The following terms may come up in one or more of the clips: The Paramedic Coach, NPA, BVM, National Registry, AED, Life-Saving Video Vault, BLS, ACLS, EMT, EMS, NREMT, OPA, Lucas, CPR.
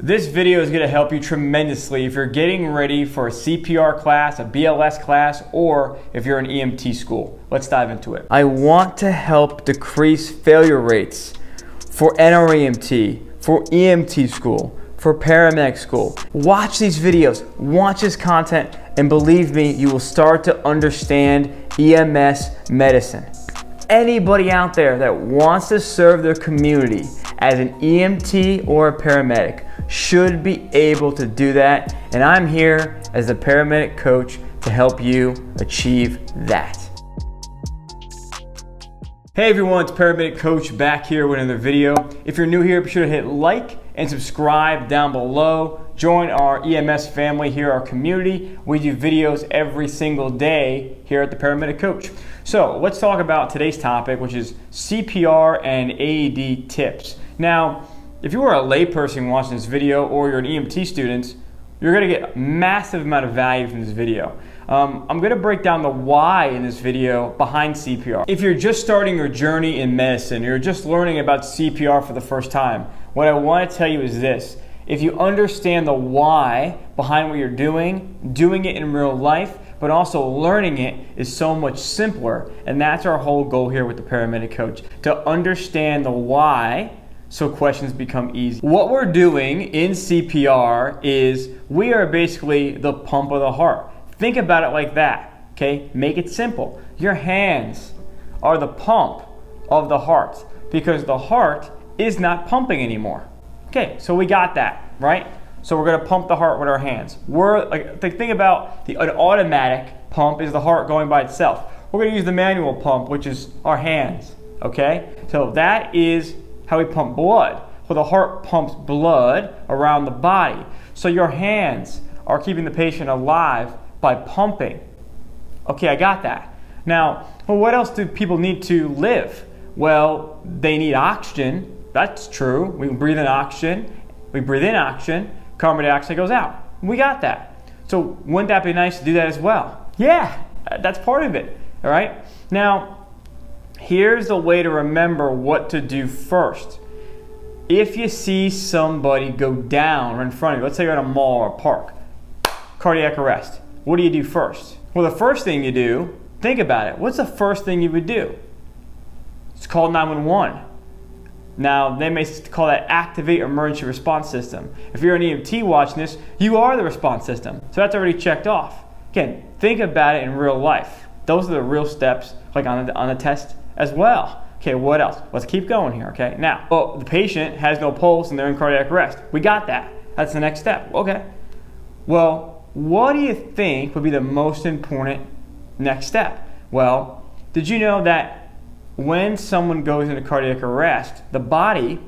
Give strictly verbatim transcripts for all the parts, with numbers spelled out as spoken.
This video is going to help you tremendously if you're getting ready for a C P R class, a B L S class, or if you're in E M T school. Let's dive into it. I want to help decrease failure rates for N R E M T, for E M T school, for paramedic school. Watch these videos, watch this content, and believe me, you will start to understand E M S medicine. Anybody out there that wants to serve their community as an E M T or a paramedic should be able to do that, and I'm here as the paramedic coach to help you achieve that. Hey everyone, it's Paramedic Coach back here with another video. If you're new here, be sure to hit like and subscribe down below. Join our E M S family here, our community. We do videos every single day here at the Paramedic Coach. So let's talk about today's topic, which is C P R and A E D tips. Now, if you are a layperson watching this video or you're an E M T student, you're going to get a massive amount of value from this video. Um, I'm going to break down the why in this video behind C P R. If you're just starting your journey in medicine, you're just learning about C P R for the first time, what I want to tell you is this. If you understand the why behind what you're doing, doing it in real life, but also learning it is so much simpler. And that's our whole goal here with the Paramedic Coach, to understand the why, so questions become easy. What we're doing in C P R is we are basically the pump of the heart. Think about it like that, okay? Make it simple. Your hands are the pump of the heart because the heart is not pumping anymore. Okay, so we got that, right? So we're gonna pump the heart with our hands. We're, like, think about the, an automatic pump is the heart going by itself. We're gonna use the manual pump, which is our hands, okay? So that is how we pump blood. Well, the heart pumps blood around the body. So your hands are keeping the patient alive by pumping. Okay, I got that. Now, well, what else do people need to live? Well, they need oxygen. That's true. We breathe in oxygen. We breathe in oxygen. Carbon dioxide goes out. We got that. So wouldn't that be nice to do that as well? Yeah, that's part of it. All right. Now, here's the way to remember what to do first. If you see somebody go down or in front of you, let's say you're at a mall or a park, cardiac arrest, what do you do first? Well, the first thing you do, think about it. What's the first thing you would do? It's called nine one one. Now, they may call that activate emergency response system. If you're an E M T watching this, you are the response system. So that's already checked off. Again, think about it in real life. Those are the real steps, like on the, on the test as well. Okay, what else? Let's keep going here, okay? Now, well, the patient has no pulse and they're in cardiac arrest. We got that. That's the next step, okay. Well, what do you think would be the most important next step? Well, did you know that when someone goes into cardiac arrest, the body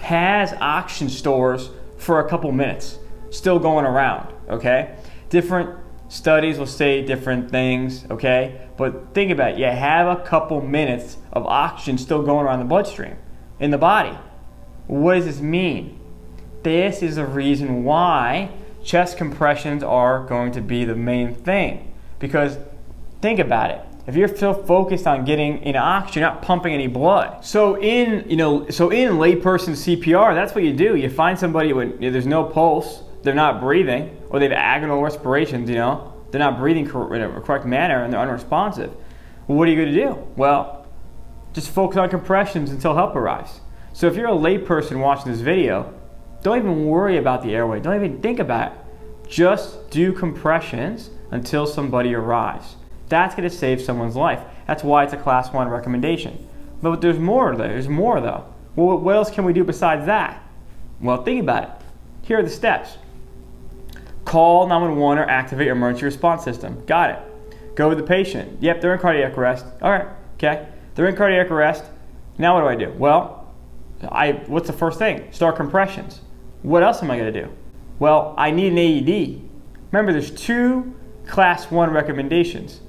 has oxygen stores for a couple minutes, still going around, okay? Different studies will say different things, okay? But think about it, you have a couple minutes of oxygen still going around the bloodstream in the body. What does this mean? This is the reason why chest compressions are going to be the main thing. Because think about it, if you're still focused on getting in oxygen, you're not pumping any blood. So in, you know, so in layperson C P R, that's what you do. You find somebody when there's no pulse, they're not breathing, or they have agonal respirations, you know? They're not breathing in a correct manner and they're unresponsive. Well, what are you gonna do? Well, just focus on compressions until help arrives. So if you're a layperson watching this video, don't even worry about the airway, don't even think about it. Just do compressions until somebody arrives. That's gonna save someone's life. That's why it's a class one recommendation. But there's more though, there's more though. Well, what else can we do besides that? Well, think about it. Here are the steps. Call nine one one or activate your emergency response system. Got it. Go with the patient. Yep, they're in cardiac arrest. All right, okay. They're in cardiac arrest. Now what do I do? Well, I, what's the first thing? Start compressions. What else am I gonna do? Well, I need an A E D. Remember, there's two class one recommendations.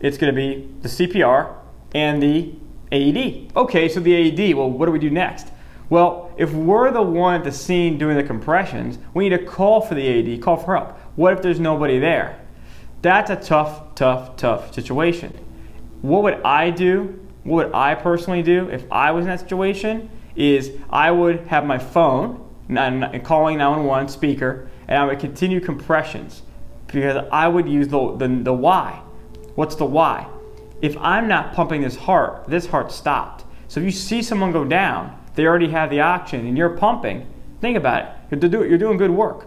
It's gonna be the C P R and the A E D. Okay, so the A E D, well, what do we do next? Well, if we're the one at the scene doing the compressions, we need to call for the A E D, call for help. What if there's nobody there? That's a tough, tough, tough situation. What would I do? What would I personally do if I was in that situation? Is I would have my phone, and calling nine one one speaker, and I would continue compressions because I would use the, the, the why. What's the why? If I'm not pumping this heart, this heart stopped. So if you see someone go down, they already have the oxygen and you're pumping, think about it. You're doing good work.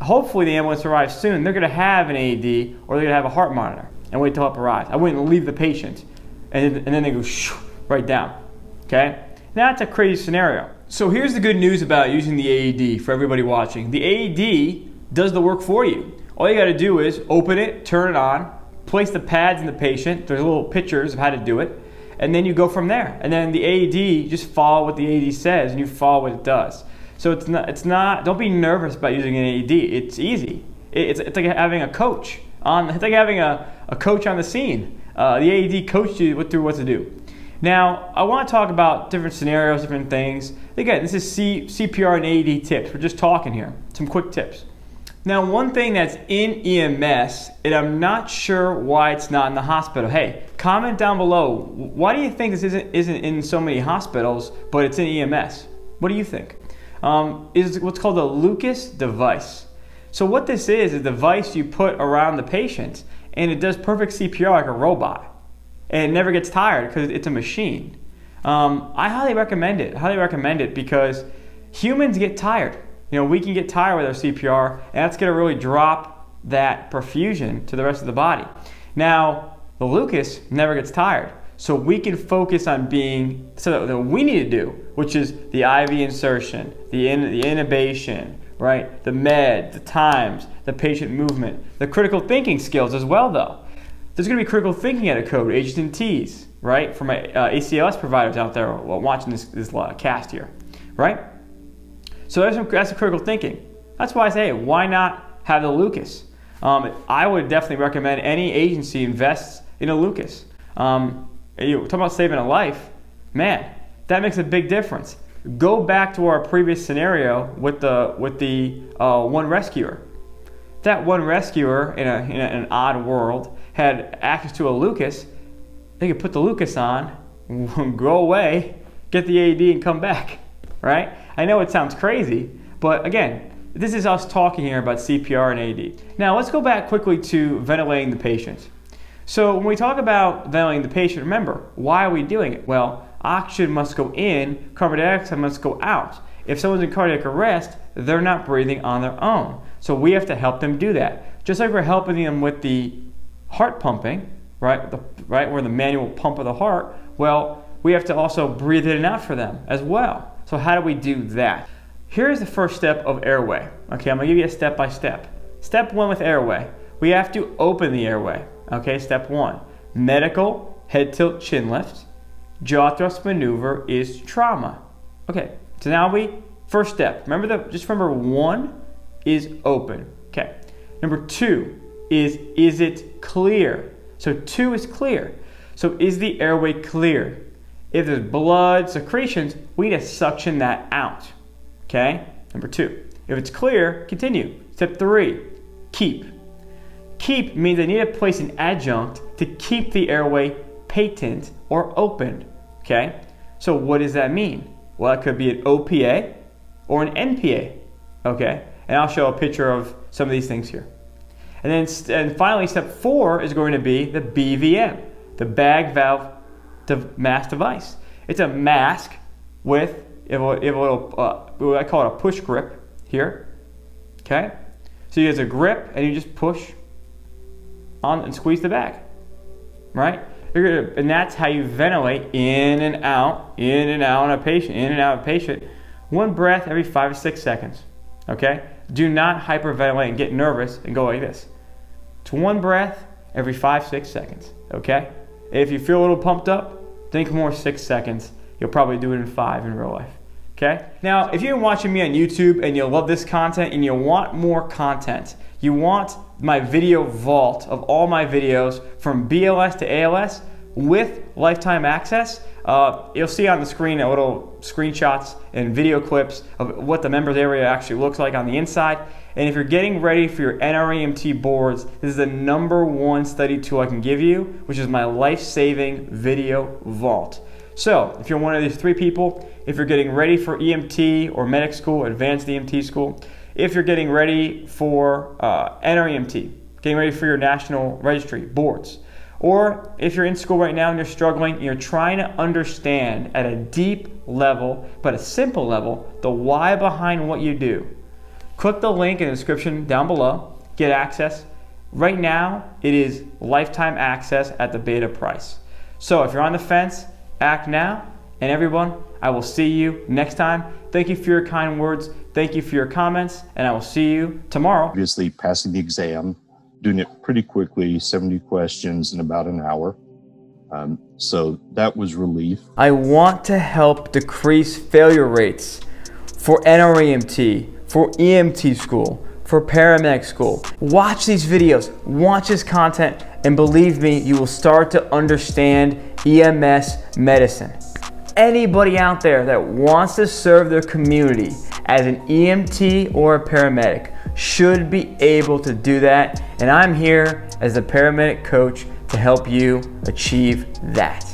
Hopefully the ambulance arrives soon. They're going to have an A E D or they're going to have a heart monitor and wait till it arrives. I wouldn't leave the patient and, and then they go shoo, right down. Okay? Now that's a crazy scenario. So here's the good news about using the A E D for everybody watching. The A E D does the work for you. All you got to do is open it, turn it on, place the pads in the patient. There's little pictures of how to do it. And then you go from there. And then the A E D, you just follow what the A E D says and you follow what it does. So it's not, it's not, don't be nervous about using an A E D. It's easy. It's, it's like having a coach on, it's like having a, a coach on the scene. Uh, the A E D coaches you what, through what to do. Now, I want to talk about different scenarios, different things. Again, this is C, CPR and A E D tips. We're just talking here, some quick tips. Now, one thing that's in E M S, and I'm not sure why it's not in the hospital. Hey, comment down below. Why do you think this isn't, isn't in so many hospitals, but it's in E M S? What do you think? Um, is what's called a Lucas device. So what this is, is a device you put around the patient, and it does perfect C P R like a robot. And it never gets tired because it's a machine. Um, I highly recommend it. I highly recommend it because humans get tired. You know, we can get tired with our C P R, and that's going to really drop that perfusion to the rest of the body. Now, the Lucas never gets tired. So we can focus on being, so that what we need to do, which is the I V insertion, the, in, the intubation, right? The med, the times, the patient movement, the critical thinking skills as well though. There's gonna be critical thinking at a code, H's and T's, right? For my uh, A C L S providers out there watching this, this cast here, right? So there's some, that's the critical thinking. That's why I say, why not have the Lucas? Um, I would definitely recommend any agency invests in a Lucas. Um, You talking about saving a life, man, that makes a big difference. Go back to our previous scenario with the with the uh, one rescuer. That one rescuer in, a, in a, an odd world had access to a Lucas. They could put the Lucas on, go away, get the A E D and come back, right? I know it sounds crazy, but again, this is us talking here about C P R and A E D. Now let's go back quickly to ventilating the patient. So when we talk about ventilating the patient, remember, why are we doing it? Well, oxygen must go in, carbon dioxide must go out. If someone's in cardiac arrest, they're not breathing on their own. So we have to help them do that. Just like we're helping them with the heart pumping, right? The, right, we're the manual pump of the heart. Well, we have to also breathe in and out for them as well. So how do we do that? Here's the first step of airway. Okay, I'm gonna give you a step by step. Step one with airway, we have to open the airway. Okay, step one, medical head tilt chin lift, jaw thrust maneuver is trauma. Okay, so now we, first step, remember the, just remember one is open. Okay, number two is, is it clear? So two is clear. So is the airway clear? If there's blood, secretions, we need to suction that out. Okay, number two. If it's clear, continue. Step three, keep. Keep means I need to place an adjunct to keep the airway patent or open, okay? So what does that mean? Well, it could be an O P A or an N P A, okay? And I'll show a picture of some of these things here. And then and finally, step four is going to be the B V M, the bag valve mask device. It's a mask with, if a, if a little, uh, I call it a push grip here, okay? So you have a grip and you just push on and squeeze the bag, right? You're gonna, and that's how you ventilate in and out, in and out on a patient, in and out on a patient. One breath every five to six seconds, okay? Do not hyperventilate and get nervous and go like this. It's one breath every five, six seconds, okay? If you feel a little pumped up, think more six seconds. You'll probably do it in five in real life, okay? Now, if you've been watching me on YouTube and you love this content and you want more content, you want my video vault of all my videos from B L S to A L S with lifetime access. Uh, you'll see on the screen a little screenshots and video clips of what the members area actually looks like on the inside. And if you're getting ready for your N R E M T boards, this is the number one study tool I can give you, which is my life-saving video vault. So if you're one of these three people, if you're getting ready for E M T or medic school, advanced E M T school, if you're getting ready for uh, N R E M T, getting ready for your national registry boards, or if you're in school right now and you're struggling and you're trying to understand at a deep level, but a simple level, the why behind what you do, click the link in the description down below, get access. Right now, it is lifetime access at the beta price. So if you're on the fence, act now. And everyone, I will see you next time. Thank you for your kind words. Thank you for your comments. And I will see you tomorrow. Obviously, passing the exam, doing it pretty quickly, seventy questions in about an hour. Um, so that was relief. I want to help decrease failure rates for N R E M T, for E M T school, for paramedic school. Watch these videos, watch this content, and believe me, you will start to understand E M S medicine. Anybody out there that wants to serve their community as an E M T or a paramedic should be able to do that, and I'm here as the paramedic coach to help you achieve that.